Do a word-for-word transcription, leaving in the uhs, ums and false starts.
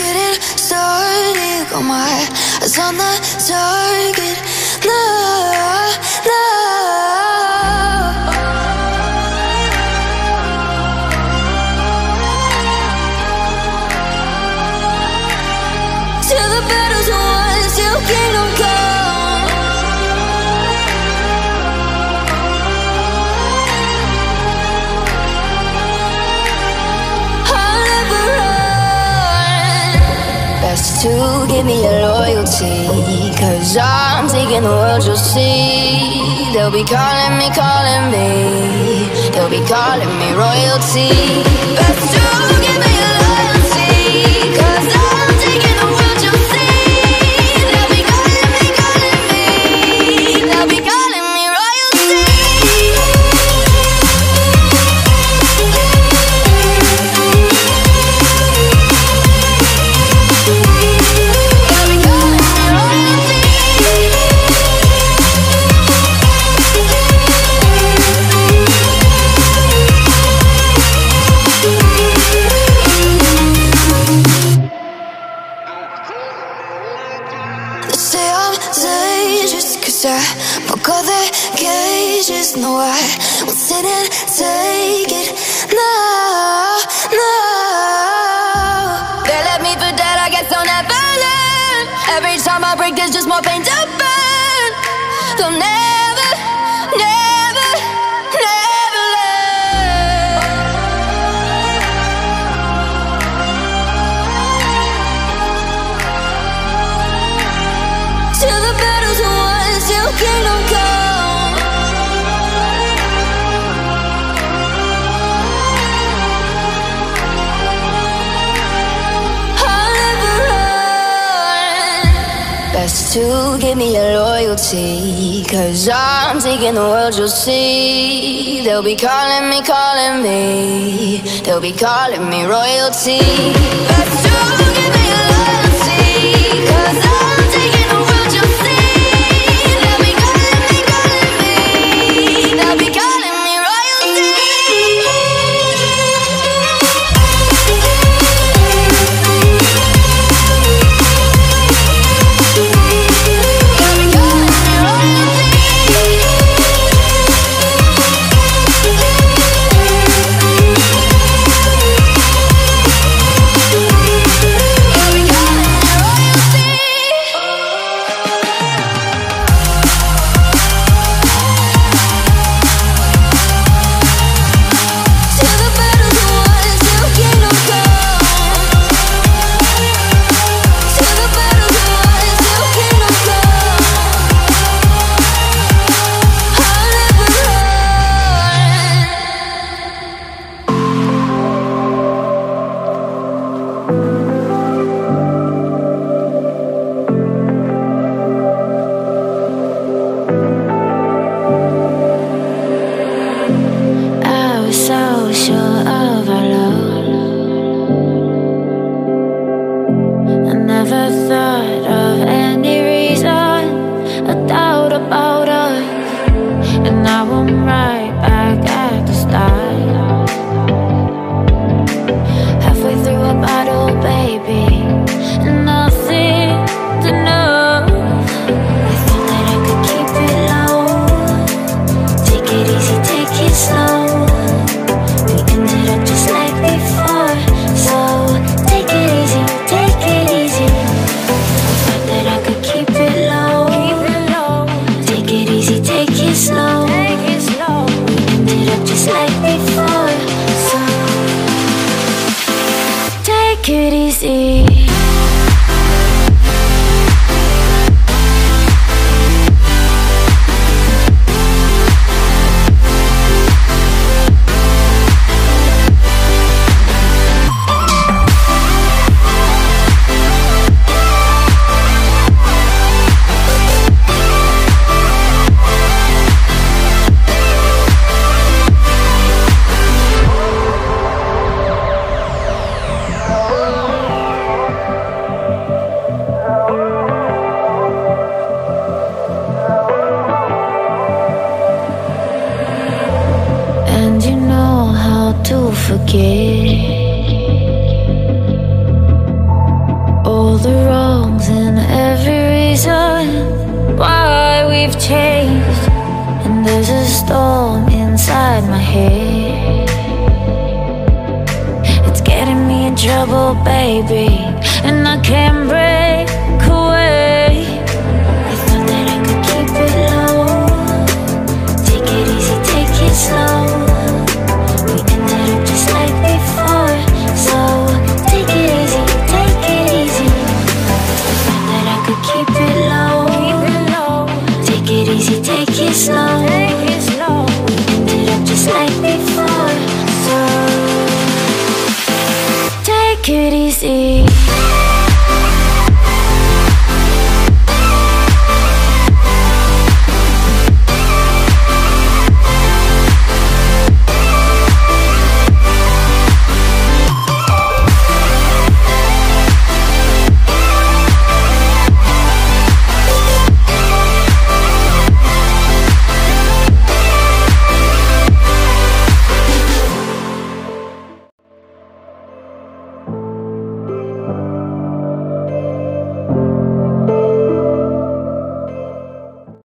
couldn't start it. Got my eyes on the target. No, no. Till the battle's won, till kingdom come. I'll never run. Best to give me your loyalty, 'cause I'm taking the world, you'll see. They'll be calling me, calling me. They'll be calling me royalty. Best to give me your loyalty, 'cause I'm taking the world. To give me your loyalty, 'cause I'm taking the world, you'll see. They'll be calling me, calling me. They'll be calling me royalty. That's true. Give me your loyalty, 'cause I'm taking the world, you'll see. They'll be calling me, calling me. They'll be calling. To forget, all the wrongs and every reason why we've changed. And there's a storm inside my head, it's getting me in trouble, baby, and I can't break away. I thought that I could keep it low, take it easy, take it slow. We ended up just like before, so take it easy, take it easy. I thought that I could keep it low, keep it low. Take it easy, take it slow. Take it slow. We ended up just like before, so take it easy.